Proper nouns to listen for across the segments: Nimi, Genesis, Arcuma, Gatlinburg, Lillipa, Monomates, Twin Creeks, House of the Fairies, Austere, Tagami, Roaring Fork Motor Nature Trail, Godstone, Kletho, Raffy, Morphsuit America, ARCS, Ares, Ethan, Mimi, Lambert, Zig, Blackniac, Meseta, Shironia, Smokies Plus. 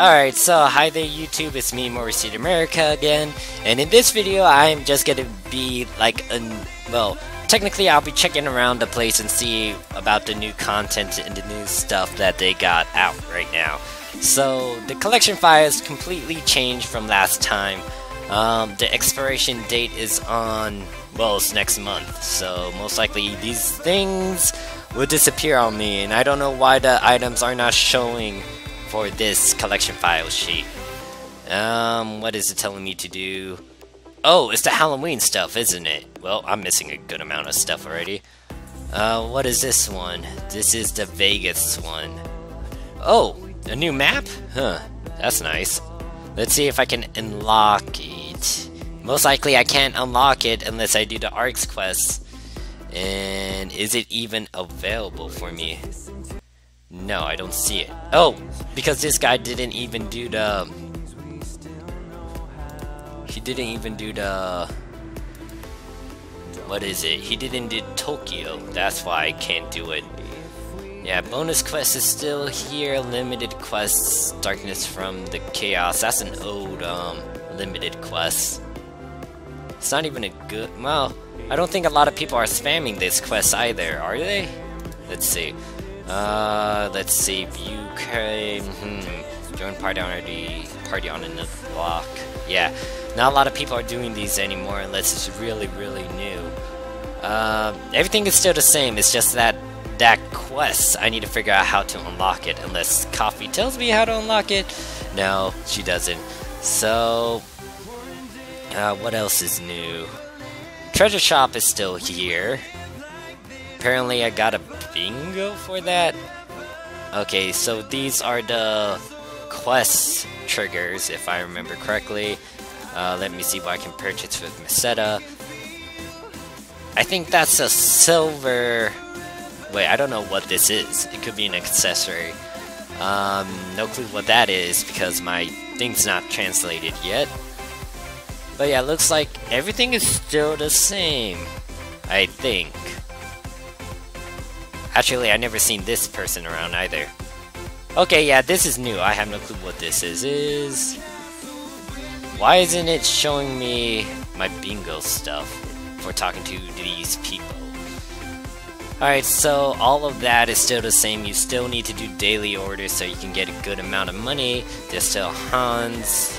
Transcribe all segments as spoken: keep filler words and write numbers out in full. Alright, so hi there YouTube, it's me, Morphsuit America again, and in this video I'm just gonna be like, an, well, technically I'll be checking around the place and see about the new content and the new stuff that they got out right now. So, the collection file is completely changed from last time. Um, the expiration date is on, well, it's next month, so most likely these things will disappear on me, and I don't know why the items are not showing for this collection file sheet. Um, what is it telling me to do? Oh, it's the Halloween stuff, isn't it? Well, I'm missing a good amount of stuff already. Uh, what is this one? This is the Vegas one. Oh, a new map? Huh, that's nice. Let's see if I can unlock it. Most likely I can't unlock it unless I do the ARCS quest. And is it even available for me? No, I don't see it. Oh, because this guy didn't even do the... He didn't even do the... What is it? He didn't do Tokyo. That's why I can't do it. Yeah, bonus quest is still here. Limited quests. Darkness from the Chaos. That's an old, um, limited quest. It's not even a good... Well, I don't think a lot of people are spamming this quest either, are they? Let's see. Uh, let's see, view came, hmm, join party on the party on another block. Yeah, not a lot of people are doing these anymore unless it's really, really new. Uh, everything is still the same, it's just that, that quest, I need to figure out how to unlock it, unless Coffee tells me how to unlock it. No, she doesn't. So, uh, what else is new? Treasure Shop is still here. Apparently I got a bingo for that. Okay, so these are the quest triggers, if I remember correctly. Uh, let me see what I can purchase with Meseta. I think that's a silver... Wait, I don't know what this is. It could be an accessory. Um, no clue what that is because my thing's not translated yet. But yeah, looks like everything is still the same, I think. Actually, I've never seen this person around either. Okay, yeah, this is new. I have no clue what this is. Is Why isn't it showing me my bingo stuff for talking to these people? Alright, so all of that is still the same. You still need to do daily orders so you can get a good amount of money. There's still Hans.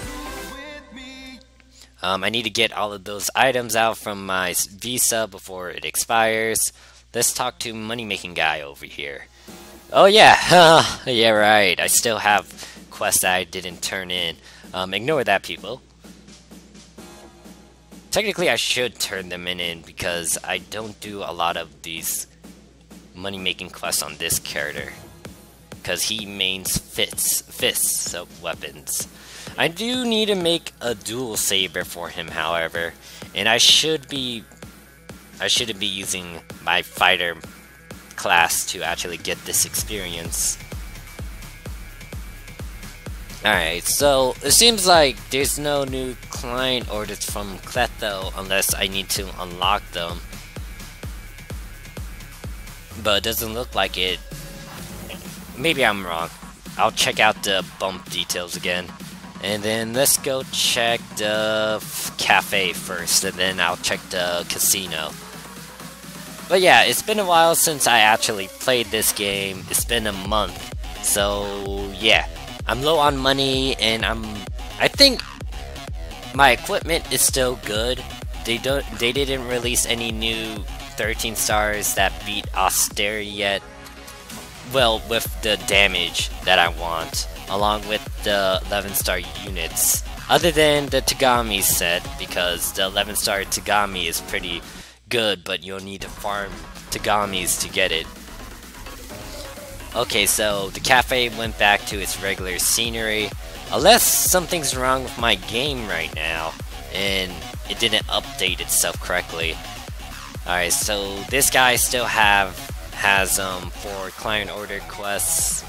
Um, I need to get all of those items out from my visa before it expires. Let's talk to money-making guy over here. Oh yeah, yeah right, I still have quests that I didn't turn in. Um, ignore that, people. Technically I should turn them in, in because I don't do a lot of these money-making quests on this character. Because he mains fists, fists of weapons. I do need to make a dual saber for him, however. And I should be... I shouldn't be using my fighter class to actually get this experience. Alright, so it seems like there's no new client orders from Kletho unless I need to unlock them. But it doesn't look like it. Maybe I'm wrong. I'll check out the bump details again. And then let's go check the cafe first, and then I'll check the casino. But yeah, it's been a while since I actually played this game. It's been a month. So yeah, I'm low on money and I'm I think my equipment is still good. They don't they didn't release any new thirteen stars that beat Austere yet. Well, with the damage that I want, along with the eleven star units. Other than the Tagami set, because the eleven star Tagami is pretty good, but you'll need to farm Tagamis to get it. Okay, so the cafe went back to its regular scenery, unless something's wrong with my game right now, and it didn't update itself correctly. Alright, so this guy still have has um, four client order quests.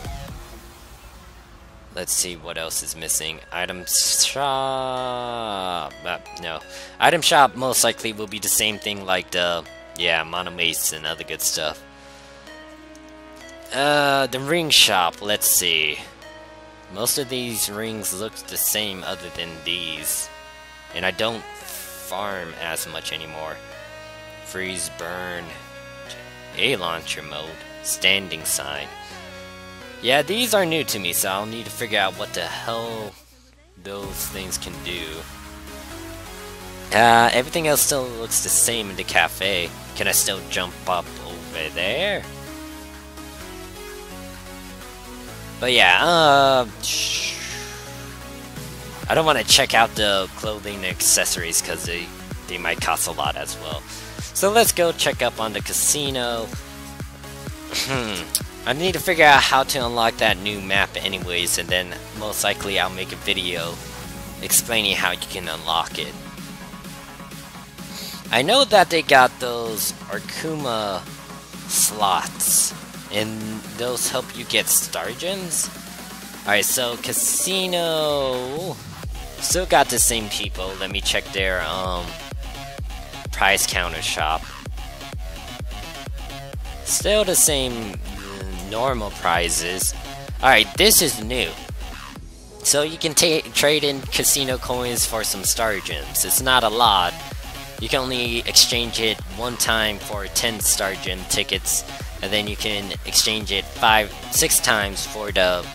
Let's see what else is missing. Item shop... Uh, no. Item shop most likely will be the same thing like the... Yeah, monomates and other good stuff. Uh, the ring shop, let's see. Most of these rings look the same other than these. And I don't farm as much anymore. Freeze, burn, a launcher mode, standing sign. Yeah, these are new to me, so I'll need to figure out what the hell those things can do. Uh, everything else still looks the same in the cafe. Can I still jump up over there? But yeah, uh, I don't want to check out the clothing and accessories because they, they might cost a lot as well. So let's go check up on the casino. I need to figure out how to unlock that new map anyways, and then most likely I'll make a video explaining how you can unlock it. I know that they got those Arcuma slots, and those help you get star gems. Alright, so casino, still got the same people. Let me check their um prize counter shop. Still the same normal prizes. Alright, this is new. So you can trade in casino coins for some star gems. It's not a lot. You can only exchange it one time for ten star gem tickets, and then you can exchange it five, six times for the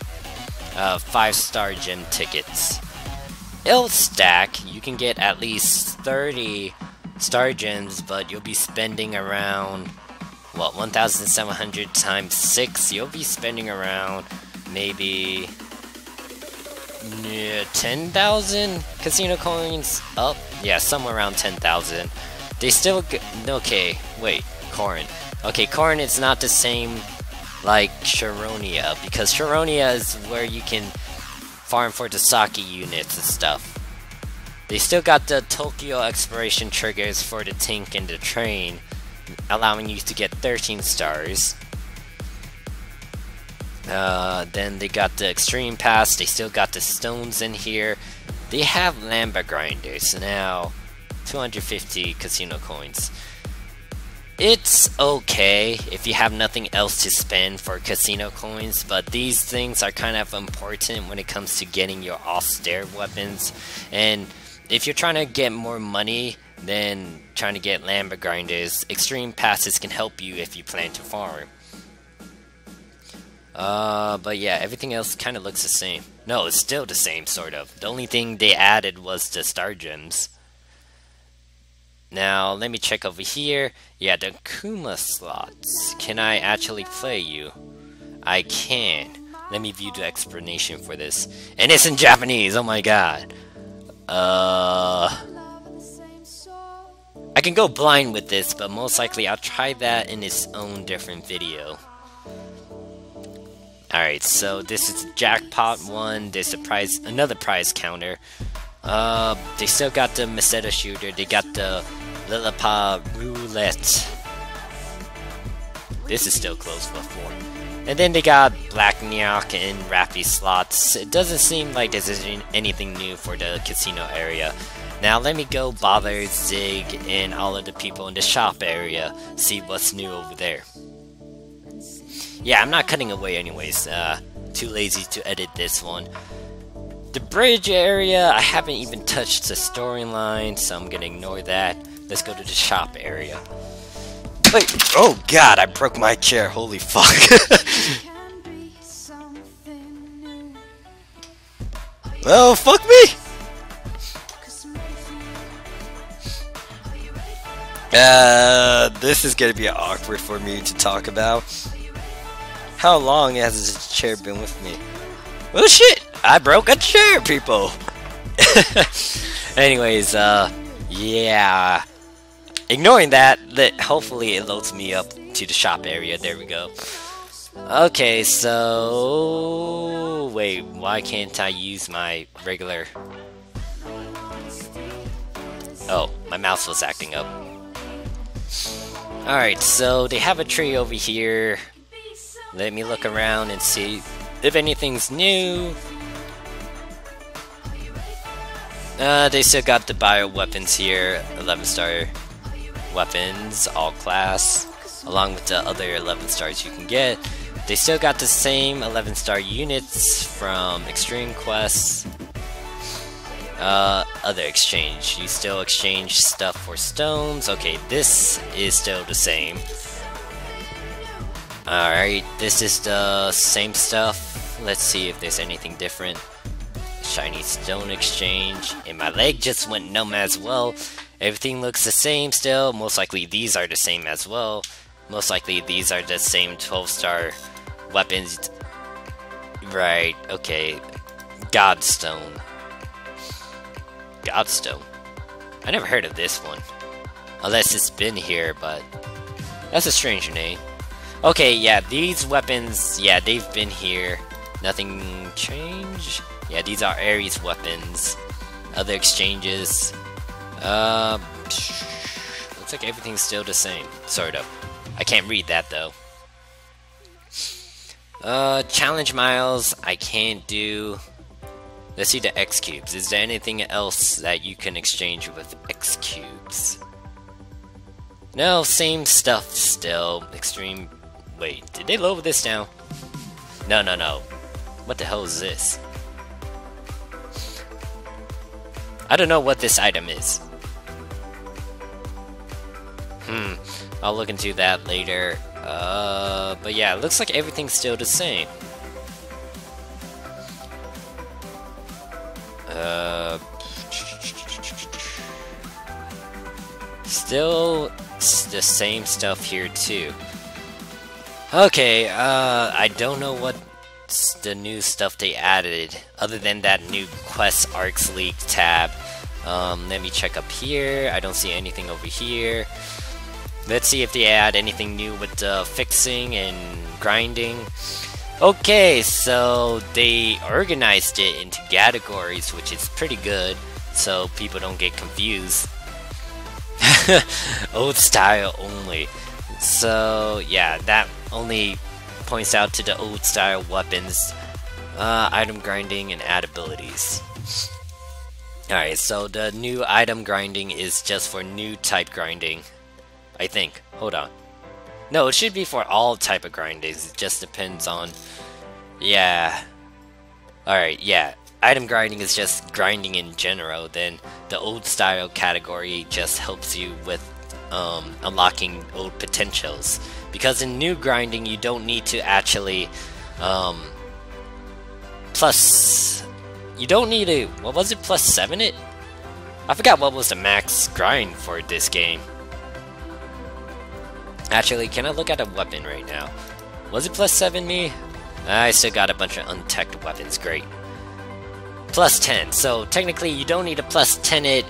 Uh, five star gem tickets. It'll stack. You can get at least thirty star gems, but you'll be spending around, what, one thousand seven hundred times six? You'll be spending around maybe near ten thousand casino coins up. Yeah, somewhere around ten thousand. They still g okay, wait, Corrin. Okay, Corrin is not the same like Shironia, because Shironia is where you can farm for the sake units and stuff. They still got the Tokyo exploration triggers for the tank and the train, allowing you to get thirteen stars. Uh, then they got the extreme pass. They still got the stones in here. They have Lambert grinders now, two hundred fifty casino coins. It's okay if you have nothing else to spend for casino coins, but these things are kind of important when it comes to getting your austere weapons. And if you're trying to get more money than trying to get Lambert grinders, extreme passes can help you if you plan to farm. Uh, but yeah, everything else kind of looks the same. No, it's still the same, sort of. The only thing they added was the star gems. Now, let me check over here. Yeah, the Kuma slots. Can I actually play you? I can. Let me view the explanation for this. And it's in Japanese! Oh my god! Uh... I can go blind with this, but most likely I'll try that in its own different video. Alright, so this is jackpot one. There's a prize, another prize counter. Uh, they still got the Meseta shooter. They got the Lillipa roulette. This is still closed for four. And then they got Blackniac and Raffy slots. It doesn't seem like there's anything new for the casino area. Now let me go bother Zig and all of the people in the shop area. See what's new over there. Yeah, I'm not cutting away anyways. Uh, too lazy to edit this one. The bridge area, I haven't even touched the storyline, so I'm gonna ignore that. Let's go to the shop area. Wait, oh god, I broke my chair, holy fuck. Well, fuck me! Uh, this is gonna be awkward for me to talk about. How long has this chair been with me? Well, shit! I broke a chair, people! Anyways, uh, yeah. Ignoring that, that, hopefully it loads me up to the shop area. There we go. Okay, so... Wait, why can't I use my regular... Oh, my mouse was acting up. Alright, so they have a tree over here. Let me look around and see if anything's new. Uh, they still got the bio weapons here, eleven star weapons, all class, along with the other eleven stars you can get. They still got the same eleven star units from Extreme Quests. Uh, other exchange. You still exchange stuff for stones. Okay, this is still the same. Alright, this is the same stuff. Let's see if there's anything different. Shiny stone exchange. And my leg just went numb as well. Everything looks the same still. Most likely these are the same as well. Most likely these are the same twelve star weapons. Right, okay. Godstone. Godstone. I never heard of this one. Unless it's been here, but that's a strange name. Okay, yeah, these weapons, yeah, they've been here. Nothing changed? Yeah, these are Ares weapons. Other exchanges. Uh, looks like everything's still the same. Sort of. I can't read that, though. Uh, challenge miles, I can't do. Let's see the X cubes. Is there anything else that you can exchange with X cubes? No, same stuff still. Extreme. Wait, did they lower this now? No, no, no. What the hell is this? I don't know what this item is. Hmm. I'll look into that later. Uh, but yeah, it looks like everything's still the same. Uh, still the same stuff here too. Okay, uh, I don't know what the new stuff they added, other than that new Quest Arcs League tab. Um, let me check up here. I don't see anything over here. Let's see if they add anything new with uh, fixing and grinding. Okay, so they organized it into categories, which is pretty good, so people don't get confused. Old style only. So yeah, that only points out to the old style weapons, uh, item grinding, and add abilities. Alright, so the new item grinding is just for new type grinding. I think. Hold on. No, it should be for all type of grindings. It just depends on... Yeah. Alright, yeah. Item grinding is just grinding in general. Then the old style category just helps you with um, unlocking old potentials. Because in new grinding, you don't need to actually... Um, plus... You don't need to... What was it? Plus seven it? I forgot what was the max grind for this game. Actually, can I look at a weapon right now? Was it plus seven me? I still got a bunch of untech weapons, great. Plus ten, so technically you don't need a plus ten it,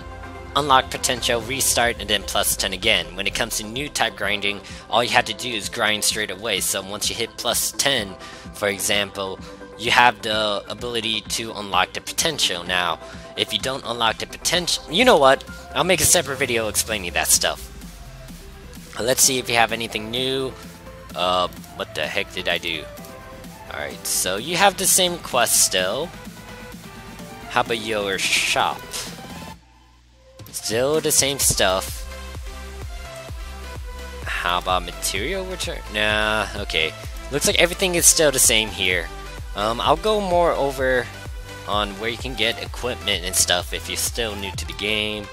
unlock potential, restart, and then plus ten again. When it comes to new type grinding, all you have to do is grind straight away. So once you hit plus ten, for example, you have the ability to unlock the potential. Now, if you don't unlock the potential, you know what? I'll make a separate video explaining that stuff. Let's see if you have anything new. Uh, what the heck did I do? Alright, so you have the same quest still. How about your shop? Still the same stuff. How about material return? Nah, okay. Looks like everything is still the same here. Um, I'll go more over on where you can get equipment and stuff if you're still new to the game.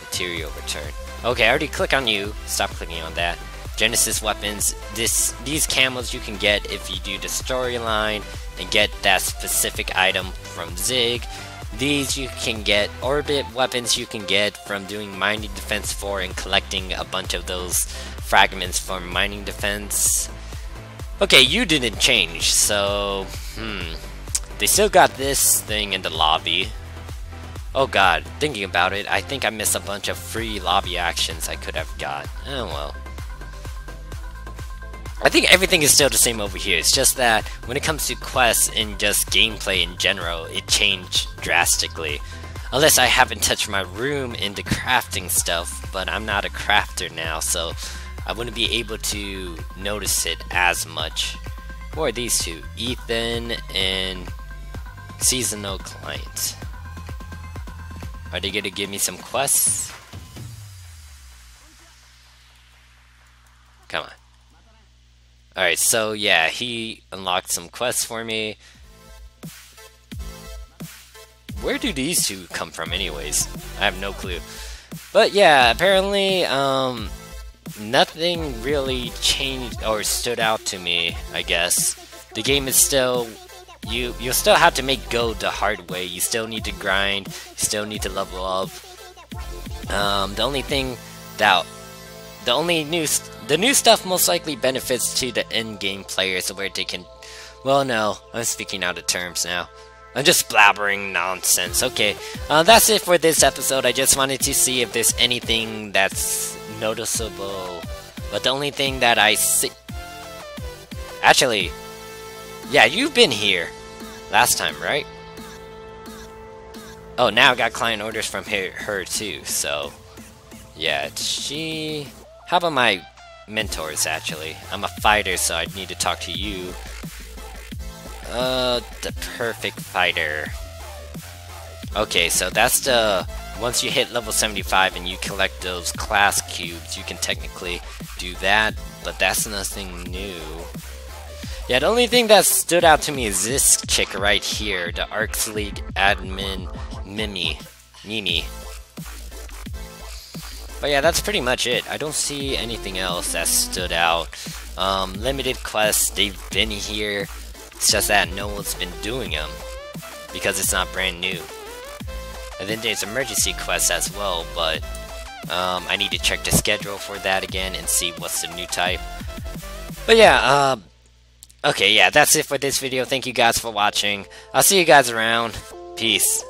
Material return. Okay, I already clicked on you. Stop clicking on that. Genesis weapons. This, these camels you can get if you do the storyline and get that specific item from Zig. These you can get. Orbit weapons you can get from doing mining defense four and collecting a bunch of those fragments from mining defense. Okay, you didn't change, so hmm. They still got this thing in the lobby. Oh god, thinking about it, I think I missed a bunch of free lobby actions I could have got. Oh well. I think everything is still the same over here, it's just that when it comes to quests and just gameplay in general, it changed drastically. Unless I haven't touched my room into crafting stuff, but I'm not a crafter now, so I wouldn't be able to notice it as much. Who are these two? Ethan and Seasonal Clients. Are they gonna give me some quests? Come on. Alright, so yeah, he unlocked some quests for me. Where do these two come from anyways? I have no clue. But yeah, apparently, um, nothing really changed or stood out to me, I guess. The game is still... You, you'll still have to make gold the hard way. You still need to grind. You still need to level up. Um, the only thing that... The only new... The new stuff most likely benefits to the in-game players where they can... Well, no. I'm speaking out of terms now. I'm just blabbering nonsense. Okay, uh, that's it for this episode. I just wanted to see if there's anything that's noticeable. But the only thing that I see... Actually... Yeah, you've been here last time, right? Oh, now I got client orders from her, her too, so... Yeah, she... How about my mentors, actually? I'm a fighter, so I'd need to talk to you. Uh, the perfect fighter. Okay, so that's the... Once you hit level seventy-five and you collect those class cubes, you can technically do that, but that's nothing new. Yeah, the only thing that stood out to me is this chick right here, the Arcs League admin, Mimi. Nimi. But yeah, that's pretty much it. I don't see anything else that stood out. Um, limited quests, they've been here. It's just that no one's been doing them, because it's not brand new. And then there's emergency quests as well, but um, I need to check the schedule for that again and see what's the new type. But yeah, uh... Okay, yeah, that's it for this video. Thank you guys for watching. I'll see you guys around. Peace.